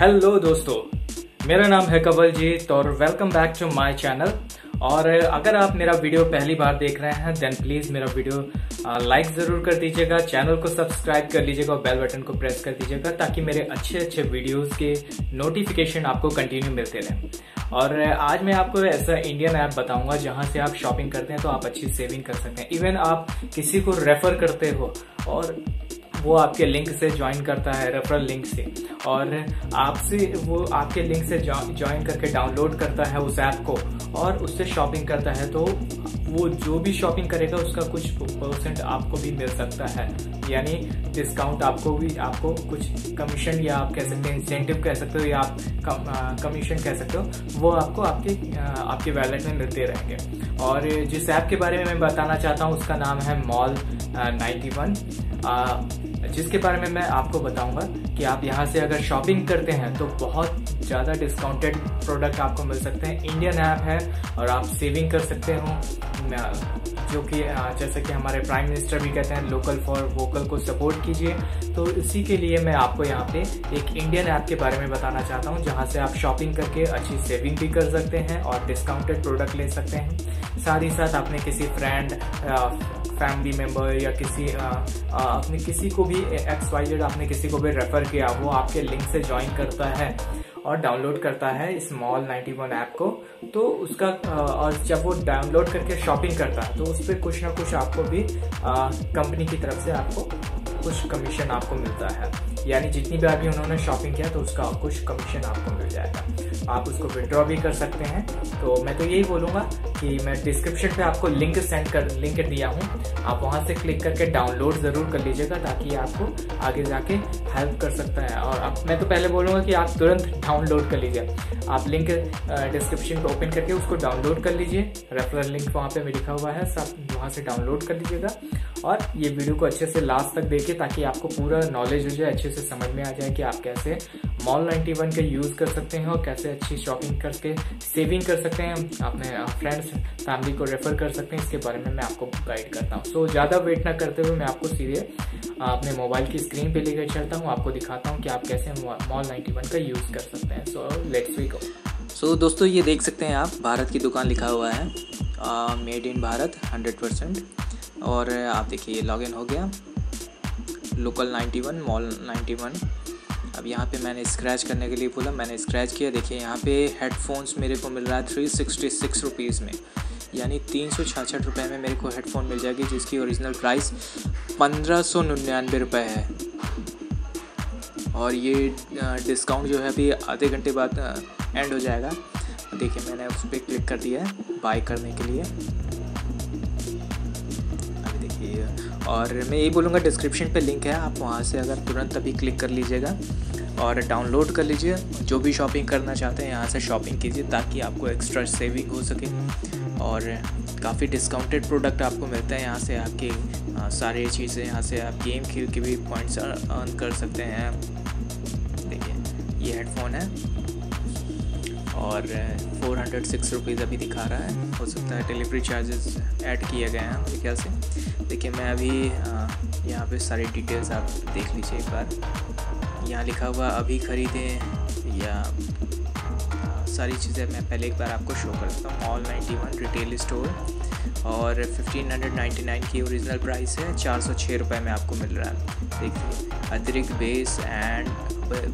Hello दोस्तों, मेरा नाम है कवलजीत और welcome back to my channel. और अगर आप मेरा वीडियो पहली बार देख रहे हैं देन प्लीज़ मेरा वीडियो लाइक ज़रूर कर दीजिएगा, चैनल को सब्सक्राइब कर लीजिएगा और बेल बटन को प्रेस कर दीजिएगा ताकि मेरे अच्छे अच्छे वीडियोस के नोटिफिकेशन आपको कंटिन्यू मिलते रहें। और आज मैं आपको ऐसा इंडियन ऐप बताऊंगा जहां से आप शॉपिंग करते हैं तो आप अच्छी सेविंग कर सकते हैं। इवन आप किसी को रेफर करते हो और वो आपके लिंक से ज्वाइन करता है, रेफरल लिंक से, और आपसे वो आपके लिंक से ज्वाइन करके डाउनलोड करता है उस ऐप को और उससे शॉपिंग करता है, तो वो जो भी शॉपिंग करेगा उसका कुछ परसेंट आपको भी मिल सकता है, यानी डिस्काउंट आपको कुछ कमीशन, या आप कह सकते हैं इंसेंटिव कह सकते हो, या आप कमीशन कह सकते हो, वो आपको आपके वैलेट में मिलते रहेंगे। और जिस ऐप के बारे में मैं बताना चाहता हूँ उसका नाम है मॉल 91, जिसके बारे में मैं आपको बताऊंगा कि आप यहाँ से अगर शॉपिंग करते हैं तो बहुत ज़्यादा डिस्काउंटेड प्रोडक्ट आपको मिल सकते हैं। इंडियन ऐप है और आप सेविंग कर सकते हो, जो कि जैसे कि हमारे प्राइम मिनिस्टर भी कहते हैं लोकल फॉर वोकल को सपोर्ट कीजिए, तो इसी के लिए मैं आपको यहाँ पे एक इंडियन ऐप के बारे में बताना चाहता हूँ जहाँ से आप शॉपिंग करके अच्छी सेविंग भी कर सकते हैं और डिस्काउंटेड प्रोडक्ट ले सकते हैं। साथ ही साथ आपने किसी फ्रेंड, फैमिली मेम्बर या आपने किसी को भी XYZ आपने किसी को भी रेफर किया, वो आपके लिंक से ज्वाइन करता है और डाउनलोड करता है इस मॉल 91 ऐप को, तो उसका और जब वो डाउनलोड करके शॉपिंग करता है तो उस पर कुछ ना कुछ आपको भी कंपनी की तरफ से आपको कुछ कमीशन आपको मिलता है, यानी जितनी बार भी उन्होंने शॉपिंग किया तो उसका कुछ कमीशन आपको मिल जाएगा, आप उसको विड्रॉ भी कर सकते हैं। तो मैं तो यही बोलूँगा कि मैं डिस्क्रिप्शन पे आपको लिंक दिया हूँ, आप वहाँ से क्लिक करके डाउनलोड ज़रूर कर लीजिएगा ताकि आपको आगे जाके हेल्प कर सकता है। और मैं तो पहले बोलूँगा कि आप तुरंत डाउनलोड कर लीजिए, आप लिंक डिस्क्रिप्शन को ओपन करके उसको डाउनलोड कर लीजिए, रेफरल लिंक वहाँ पर लिखा हुआ है, सब वहाँ से डाउनलोड कर लीजिएगा। और ये वीडियो को अच्छे से लास्ट तक देखिए ताकि आपको पूरा नॉलेज हो जाए, अच्छे से समझ में आ जाए कि आप कैसे मॉल 91 का यूज़ कर सकते हैं और कैसे अच्छी शॉपिंग करके सेविंग कर सकते हैं, अपने फ्रेंड्स फैमिली को रेफर कर सकते हैं। इसके बारे में मैं आपको गाइड करता हूँ। सो ज़्यादा वेट ना करते हुए मैं आपको सीधे अपने मोबाइल की स्क्रीन पे लेकर चलता हूँ, आपको दिखाता हूँ कि आप कैसे मॉल 91 का यूज़ कर सकते हैं। So let's we go. सो दोस्तों, ये देख सकते हैं आप, भारत की दुकान लिखा हुआ है, मेड इन भारत 100%। और आप देखिए ये लॉगिन हो गया, लोकल 91 मॉल 91। अब यहाँ पे मैंने स्क्रैच करने के लिए बोला, मैंने स्क्रैच किया, देखिए यहाँ पे हेडफोन्स मेरे को मिल रहा है 366 रुपीज़ में, यानी 366 रुपये में मेरे को हेडफोन मिल जाएगी, जिसकी ओरिजिनल प्राइस 1599 रुपये है। और ये डिस्काउंट जो है अभी आधे घंटे बाद एंड हो जाएगा। देखिए मैंने उस पर क्लिक कर दिया है बाय करने के लिए। और मैं यही बोलूँगा डिस्क्रिप्शन पे लिंक है, आप वहाँ से अगर तुरंत अभी क्लिक कर लीजिएगा और डाउनलोड कर लीजिए। जो भी शॉपिंग करना चाहते हैं यहाँ से शॉपिंग कीजिए ताकि आपको एक्स्ट्रा सेविंग हो सके, और काफ़ी डिस्काउंटेड प्रोडक्ट आपको मिलता है यहाँ से। आपकी सारी चीज़ें यहाँ से आप गेम खेल के भी पॉइंट्स अर्न कर सकते हैं। देखिए ये हेडफोन है और 406 रुपीज़ अभी दिखा रहा है, हो सकता है डिलीवरी चार्जेस ऐड किए गए हैं आपके क्या से। देखिए मैं अभी यहाँ पे सारी डिटेल्स आप देख लीजिए एक बार, यहाँ लिखा हुआ अभी ख़रीदें या सारी चीज़ें मैं पहले एक बार आपको शो कर देता हूँ। मॉल 91 रिटेल स्टोर, और 1599 की ओरिजिनल प्राइस है, 406 रुपये में आपको मिल रहा है। देखिए अतिरिक्त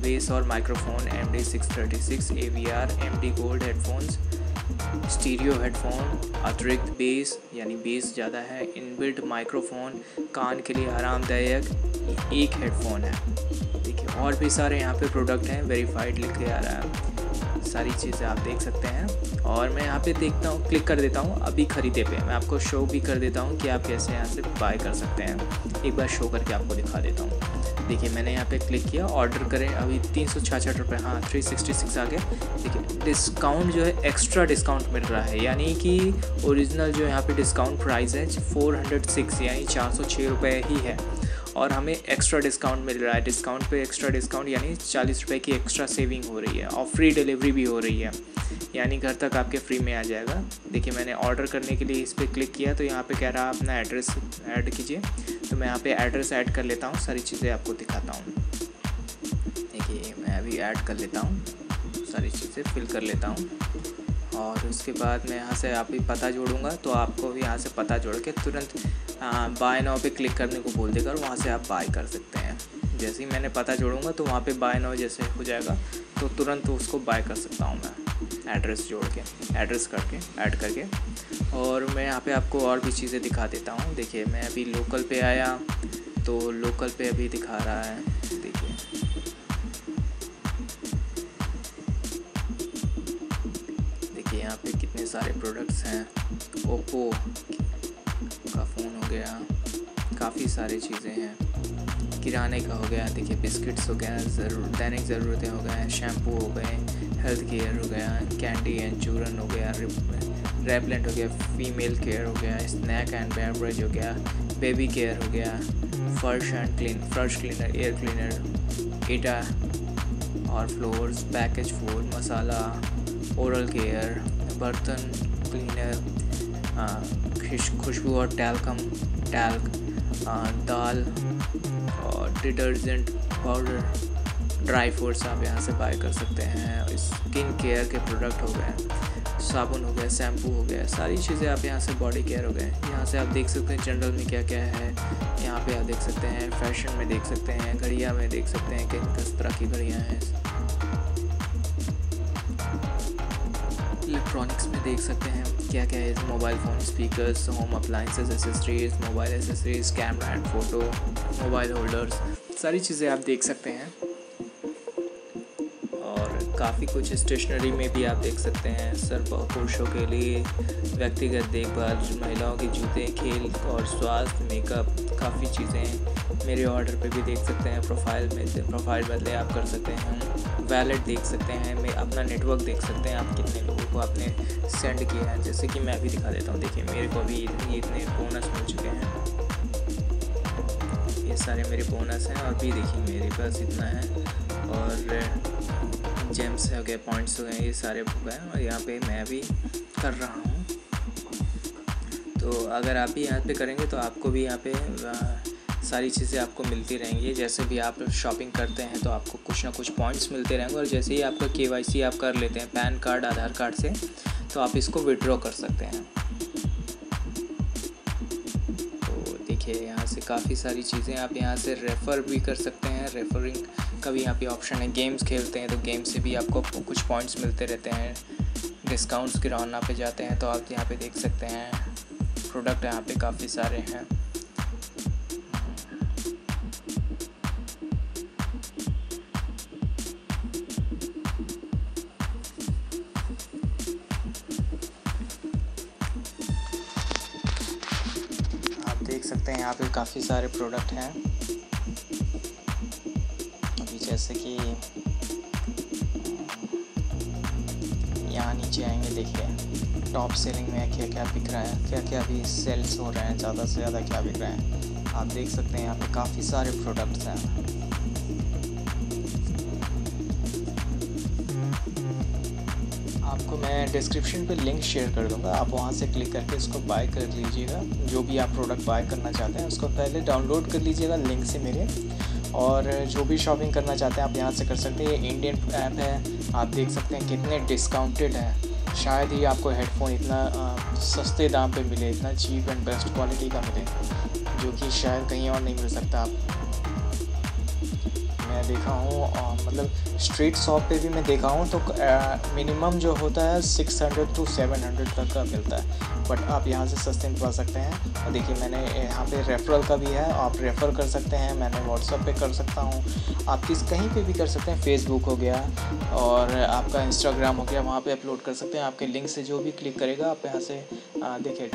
बेस और microphone MD 636, AVR, MD gold headphones, stereo headphone, अतिरिक्त बेस यानी बेस ज़्यादा है, इनबिल्ट माइक्रोफोन, कान के लिए आरामदायक एक हेडफोन है। देखिए और भी सारे यहाँ पे प्रोडक्ट हैं, वेरीफाइड लिख के आ रहा है, सारी चीज़ें आप देख सकते हैं। और मैं यहाँ पे देखता हूँ, क्लिक कर देता हूँ अभी ख़रीदे पे, मैं आपको शो भी कर देता हूँ कि आप कैसे यहाँ से बाय कर सकते हैं। एक बार शो करके आपको दिखा देता हूँ। देखिए मैंने यहाँ पे क्लिक किया, ऑर्डर करें, अभी 366 रुपये, हाँ 366 आ गया। देखिए डिस्काउंट जो है एक्स्ट्रा डिस्काउंट मिल रहा है, यानी कि ओरिजिनल जो यहाँ पे डिस्काउंट प्राइस है 406 यानी 406 रुपये ही है, और हमें एक्स्ट्रा डिस्काउंट मिल रहा है, डिस्काउंट पे एक्स्ट्रा डिस्काउंट, यानी 40 रुपये की एक्स्ट्रा सेविंग हो रही है, और फ्री डिलीवरी भी हो रही है, यानी घर तक आपके फ्री में आ जाएगा। देखिए मैंने ऑर्डर करने के लिए इस पर क्लिक किया तो यहाँ पे कह रहा है अपना एड्रेस ऐड कीजिए, तो मैं यहाँ पे एड्रेस ऐड कर लेता हूँ, सारी चीज़ें आपको दिखाता हूँ। देखिए मैं मैं भी ऐड कर लेता हूँ, सारी चीज़ें फिल कर लेता हूँ। और उसके बाद मैं यहाँ से आप भी पता जोड़ूंगा, तो आपको भी यहाँ से पता जोड़ के तुरंत बाय नाउ पे क्लिक करने को बोल देगा और वहाँ से आप बाय कर सकते हैं। जैसे ही मैंने पता जोड़ूंगा तो वहाँ पे बाय नाउ जैसे हो जाएगा तो तुरंत उसको बाय कर सकता हूँ मैं, एड्रेस जोड़ के, एड्रेस करके ऐड करके। और मैं यहाँ पे आपको और भी चीज़ें दिखा देता हूँ। देखिए मैं अभी लोकल पे आया तो लोकल पे अभी दिखा रहा है, देखिए यहाँ पे कितने सारे प्रोडक्ट्स हैं। ओप्पो का फ़ोन हो गया, काफ़ी सारी चीज़ें हैं, किराने का हो गया, देखिए बिस्किट्स हो गया, दैनिक ज़रूरतें हो गए, शैम्पू हो गए, हेल्थ केयर हो गया, कैंडी एंड चूरन हो गया, रेपलेंट हो गया, फीमेल केयर हो गया, स्नैक एंड बेवरेज हो गया, बेबी केयर हो गया, फर्श एंड क्लीन, फर्श क्लीनर, एयर क्लीनर, ईटा और floors, package food, masala, oral care, बर्तन क्लीनर, खुशबू और टैल्क, दाल और डिटर्जेंट पाउडर, ड्राई फ्रूट्स आप यहाँ से बाय कर सकते हैं, और स्किन केयर के प्रोडक्ट हो गए, साबुन हो गया, शैम्पू हो गया, सारी चीज़ें आप यहाँ से, बॉडी केयर हो गए। यहाँ से आप देख सकते हैं जनरल में क्या क्या है, यहाँ पे आप देख सकते हैं, फैशन में देख सकते हैं, घड़िया में देख सकते हैं कि किस तरह की घड़ियाँ हैं, इलेक्ट्रॉनिक्स में देख सकते हैं क्या क्या है, mobile phone, speakers, home appliances, accessories, mobile accessories, camera and photo, mobile holders, सारी चीज़ें आप देख सकते हैं। और काफ़ी कुछ स्टेशनरी में भी आप देख सकते हैं, सिर्फ पुरुषों के लिए व्यक्तिगत देखभाल, महिलाओं के जूते, खेल और स्वास्थ्य, मेकअप, काफ़ी चीज़ें मेरे ऑर्डर पे भी देख सकते हैं। प्रोफाइल बदले आप कर सकते हैं, वैलेट देख सकते हैं, मैं अपना नेटवर्क देख सकते हैं, आप कितने लोगों को आपने सेंड किया है, जैसे कि मैं भी दिखा देता हूँ। देखिए मेरे को भी इतने बोनस मिल चुके हैं, ये सारे मेरे बोनस हैं। और भी देखिए मेरे पास इतना है, और जेम्स हो गए, पॉइंट्स हो गए, ये सारे हो गए, और यहाँ पे मैं भी कर रहा हूँ। तो अगर आप भी यहाँ पे करेंगे तो आपको भी यहाँ पे सारी चीज़ें आपको मिलती रहेंगी। जैसे भी आप शॉपिंग करते हैं तो आपको कुछ ना कुछ पॉइंट्स मिलते रहेंगे, और जैसे ही आपका KYC आप कर लेते हैं पैन कार्ड, आधार कार्ड से, तो आप इसको विड्रॉ कर सकते हैं। यहाँ से काफ़ी सारी चीज़ें आप यहाँ से रेफ़र भी कर सकते हैं, रेफरिंग का भी यहाँ पे ऑप्शन है। गेम्स खेलते हैं तो गेम से भी आपको कुछ पॉइंट्स मिलते रहते हैं। डिस्काउंट्स किराना पे जाते हैं तो आप यहाँ पे देख सकते हैं, प्रोडक्ट यहाँ पे काफ़ी सारे हैं। सकते हैं यहाँ पे काफ़ी सारे प्रोडक्ट हैं। अभी जैसे कि यहाँ नीचे आएंगे, देखिए टॉप सेलिंग में क्या क्या बिक रहा है, क्या क्या अभी सेल्स हो रहे हैं, ज़्यादा से ज़्यादा क्या बिक रहे हैं, आप देख सकते हैं। यहाँ पे काफ़ी सारे प्रोडक्ट्स हैं। आपको मैं डिस्क्रिप्शन पे लिंक शेयर कर दूंगा, आप वहां से क्लिक करके इसको बाय कर लीजिएगा। जो भी आप प्रोडक्ट बाय करना चाहते हैं उसको पहले डाउनलोड कर लीजिएगा लिंक से मेरे, और जो भी शॉपिंग करना चाहते हैं आप यहां से कर सकते हैं। ये इंडियन ऐप है, आप देख सकते हैं कितने डिस्काउंटेड हैं। शायद ही आपको हेडफोन इतना सस्ते दाम पर मिले, इतना चीप एंड बेस्ट क्वालिटी का मिले, जो कि शायद कहीं और नहीं मिल सकता। मैं देखा हूँ, मतलब स्ट्रीट शॉप पे भी मैं देखा हूँ तो मिनिमम जो होता है 600 to 700 तक का मिलता है, बट आप यहाँ से सस्ते में पा सकते हैं। और देखिए मैंने यहाँ पे रेफरल का भी है, आप रेफ़र कर सकते हैं। मैंने व्हाट्सएप पे कर सकता हूँ, आप किस कहीं पे भी कर सकते हैं। फेसबुक हो गया और आपका इंस्टाग्राम हो गया, वहाँ पर अपलोड कर सकते हैं। आपके लिंक से जो भी क्लिक करेगा आप यहाँ से देखिए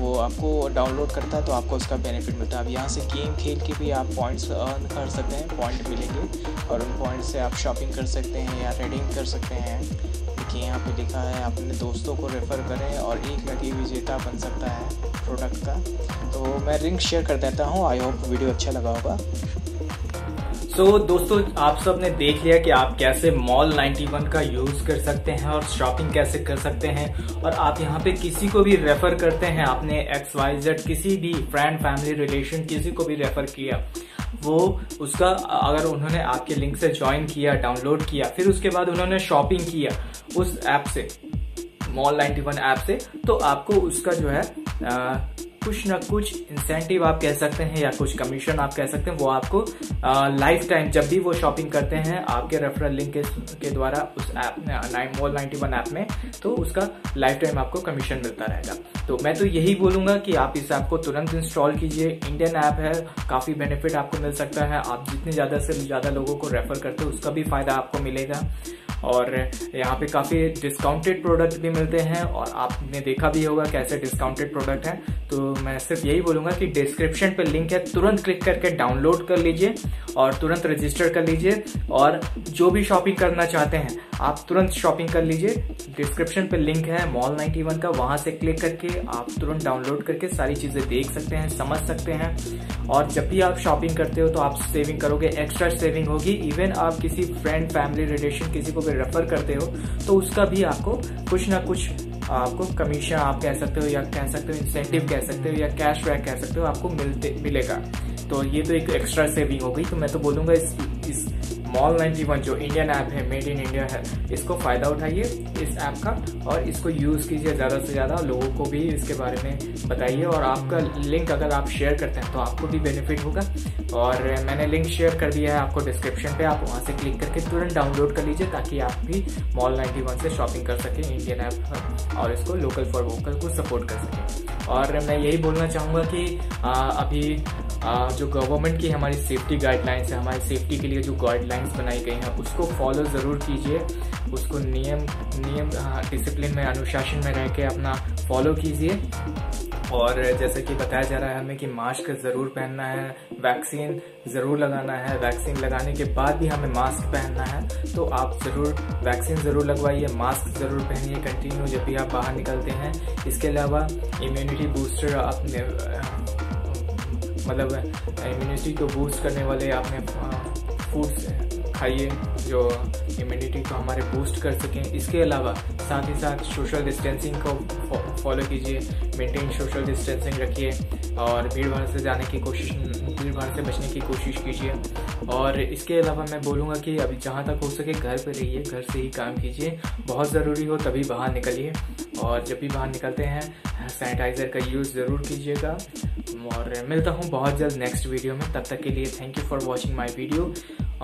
वो आपको डाउनलोड करता है, तो आपको उसका बेनिफिट मिलता है। आप यहाँ से गेम खेल के भी आप पॉइंट्स अर्न कर सकते हैं, पॉइंट मिलेंगे, और उन पॉइंट से आप शॉपिंग कर सकते हैं या रेडिंग कर सकते हैं। देखिए यहाँ पे लिखा है अपने दोस्तों को रेफ़र करें और एक लकी विजेता बन सकता है प्रोडक्ट का। तो मैं लिंक शेयर कर देता हूँ, आई होप वीडियो अच्छा लगा होगा। तो दोस्तों आप सब ने देख लिया कि आप कैसे मॉल 91 का यूज़ कर सकते हैं और शॉपिंग कैसे कर सकते हैं। और आप यहाँ पे किसी को भी रेफ़र करते हैं, आपने XYZ किसी भी फ्रेंड, फैमिली, रिलेशन किसी को भी रेफ़र किया, वो उसका अगर उन्होंने आपके लिंक से ज्वाइन किया, डाउनलोड किया, फिर उसके बाद उन्होंने शॉपिंग किया उस ऐप से, मॉल 91 ऐप से, तो आपको उसका जो है कुछ ना कुछ इंसेंटिव आप कह सकते हैं या कुछ कमीशन आप कह सकते हैं, वो आपको लाइफ टाइम जब भी वो शॉपिंग करते हैं आपके रेफरल लिंक के द्वारा उस ऐप में, मॉल 91 ऐप में, तो उसका लाइफ टाइम आपको कमीशन मिलता रहेगा। तो मैं तो यही बोलूँगा कि आप इस ऐप को तुरंत इंस्टॉल कीजिए। इंडियन ऐप है, काफ़ी बेनिफिट आपको मिल सकता है। आप जितने ज़्यादा से ज़्यादा लोगों को रेफर करते हो उसका भी फ़ायदा आपको मिलेगा और यहाँ पे काफ़ी डिस्काउंटेड प्रोडक्ट भी मिलते हैं और आपने देखा भी होगा कैसे डिस्काउंटेड प्रोडक्ट हैं। तो मैं सिर्फ यही बोलूँगा कि डिस्क्रिप्शन पे लिंक है, तुरंत क्लिक करके डाउनलोड कर लीजिए और तुरंत रजिस्टर कर लीजिए और जो भी शॉपिंग करना चाहते हैं आप तुरंत शॉपिंग कर लीजिए। डिस्क्रिप्शन पे लिंक है मॉल 91 का, वहाँ से क्लिक करके आप तुरंत डाउनलोड करके सारी चीज़ें देख सकते हैं, समझ सकते हैं और जब भी आप शॉपिंग करते हो तो आप सेविंग करोगे, एक्स्ट्रा सेविंग होगी। इवन आप किसी फ्रेंड, फैमिली, रिलेशन किसी को रेफर करते हो तो उसका भी आपको कुछ ना कुछ आपको कमीशन आप कह सकते हो या कह सकते हो इंसेंटिव कह सकते हो या कैशबैक कह सकते हो आपको मिलेगा। तो ये तो एक एक्स्ट्रा सेविंग हो गई। तो मैं तो बोलूँगा इस मॉल 91 जो इंडियन ऐप है, मेड इन इंडिया है, इसको फ़ायदा उठाइए इस ऐप का और इसको यूज़ कीजिए। ज़्यादा से ज़्यादा लोगों को भी इसके बारे में बताइए और आपका लिंक अगर आप शेयर करते हैं तो आपको भी बेनिफिट होगा। और मैंने लिंक शेयर कर दिया है आपको डिस्क्रिप्शन पे, आप वहाँ से क्लिक करके तुरंत डाउनलोड कर लीजिए ताकि आप भी मॉल 91 से शॉपिंग कर सकें इंडियन ऐप और इसको लोकल फॉर वोकल को सपोर्ट कर सकें। और मैं यही बोलना चाहूँगा कि जो गवर्नमेंट की हमारी सेफ्टी गाइडलाइंस है, हमारी सेफ्टी के लिए जो गाइडलाइंस बनाई गई हैं उसको फॉलो ज़रूर कीजिए, उसको नियम डिसिप्लिन में, अनुशासन में रह के अपना फॉलो कीजिए। और जैसे कि बताया जा रहा है हमें कि मास्क ज़रूर पहनना है, वैक्सीन ज़रूर लगाना है, वैक्सीन लगाने के बाद भी हमें मास्क पहनना है। तो आप ज़रूर वैक्सीन ज़रूर लगवाइए, मास्क ज़रूर पहनिए कंटिन्यू जब भी आप बाहर निकलते हैं। इसके अलावा इम्यूनिटी बूस्टर अपने मतलब इम्यूनिटी को बूस्ट करने वाले आपने फूड्स खाइए जो इम्यूनिटी को हमारे बूस्ट कर सकें। इसके अलावा साथ ही साथ सोशल डिस्टेंसिंग को फॉलो कीजिए, मेंटेन सोशल डिस्टेंसिंग रखिए और भीड़ भाड़ से बचने की कोशिश कीजिए। और इसके अलावा मैं बोलूँगा कि अभी जहाँ तक हो सके घर पर रहिए, घर से ही काम कीजिए, बहुत ज़रूरी हो तभी बाहर निकलिए। और जब भी बाहर निकलते हैं सैनिटाइज़र का यूज़ ज़रूर कीजिएगा। और मिलता हूँ बहुत जल्द नेक्स्ट वीडियो में, तब तक के लिए thank you for watching my video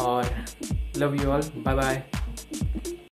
और love you all, bye bye.